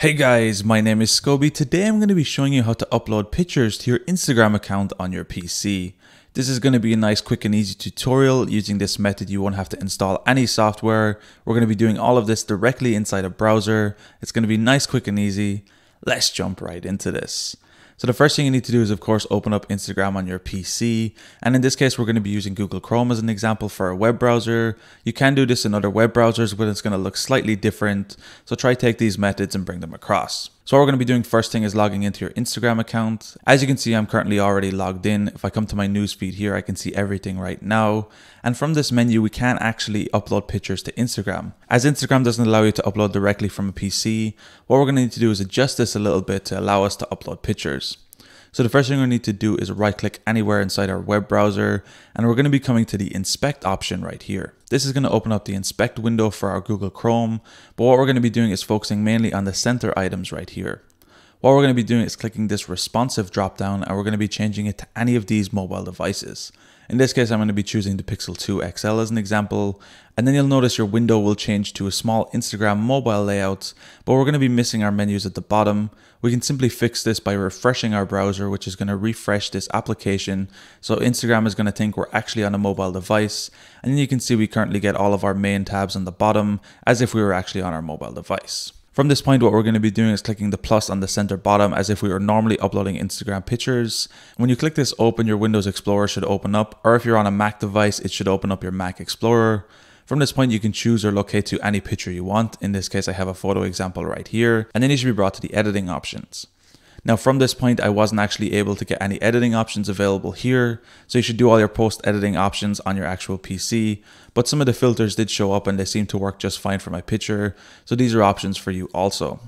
Hey guys, my name is Scoby. Today I'm going to be showing you how to upload pictures to your Instagram account on your PC. This is going to be a nice, quick and easy tutorial. Using this method you won't have to install any software. We're going to be doing all of this directly inside a browser. It's going to be nice, quick and easy. Let's jump right into this. So the first thing you need to do is of course open up Instagram on your PC, and in this case we're going to be using Google Chrome as an example for a web browser. You can do this in other web browsers, but it's going to look slightly different, so try take these methods and bring them across. So what we're going to be doing first thing is logging into your Instagram account. As you can see, I'm currently already logged in. If I come to my newsfeed here, I can see everything right now, and from this menu we can actually upload pictures to Instagram. As Instagram doesn't allow you to upload directly from a PC, what we're going to need to do is adjust this a little bit to allow us to upload pictures. So the first thing we need to do is right click anywhere inside our web browser, and we're going to be coming to the inspect option right here. This is going to open up the inspect window for our Google Chrome, but what we're going to be doing is focusing mainly on the center items right here. What we're going to be doing is clicking this responsive drop down, and we're going to be changing it to any of these mobile devices. In this case I'm going to be choosing the Pixel 2 XL as an example, and then you'll notice your window will change to a small Instagram mobile layout, but we're going to be missing our menus at the bottom. We can simply fix this by refreshing our browser, which is going to refresh this application, so Instagram is going to think we're actually on a mobile device, and then you can see we currently get all of our main tabs on the bottom as if we were actually on our mobile device. From this point, what we're going to be doing is clicking the plus on the center bottom as if we were normally uploading Instagram pictures. When you click this open, your Windows Explorer should open up, or if you're on a Mac device, it should open up your Mac Explorer. From this point, you can choose or locate to any picture you want. In this case, I have a photo example right here, and then you should be brought to the editing options. Now from this point, I wasn't actually able to get any editing options available here, so you should do all your post editing options on your actual PC, but some of the filters did show up and they seem to work just fine for my picture, so these are options for you also.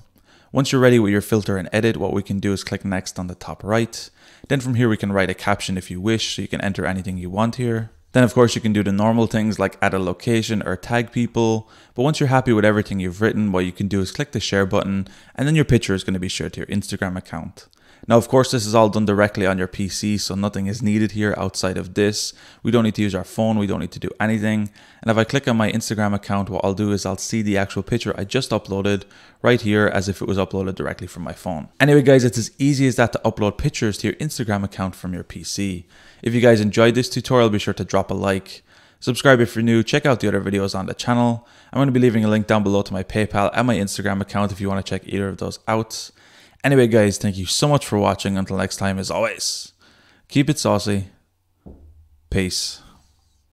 Once you're ready with your filter and edit, what we can do is click next on the top right. Then from here we can write a caption if you wish, so you can enter anything you want here. Then of course you can do the normal things like add a location or tag people, but once you're happy with everything you've written, what you can do is click the share button, and then your picture is going to be shared to your Instagram account. Now of course this is all done directly on your PC, so nothing is needed here outside of this. We don't need to use our phone, we don't need to do anything, and if I click on my Instagram account, what I'll do is I'll see the actual picture I just uploaded right here as if it was uploaded directly from my phone. Anyway guys, it's as easy as that to upload pictures to your Instagram account from your PC. If you guys enjoyed this tutorial, be sure to drop a like, subscribe if you're new, check out the other videos on the channel. I'm going to be leaving a link down below to my PayPal and my Instagram account if you want to check either of those out. Anyway guys, thank you so much for watching. Until next time, as always, keep it saucy. Peace.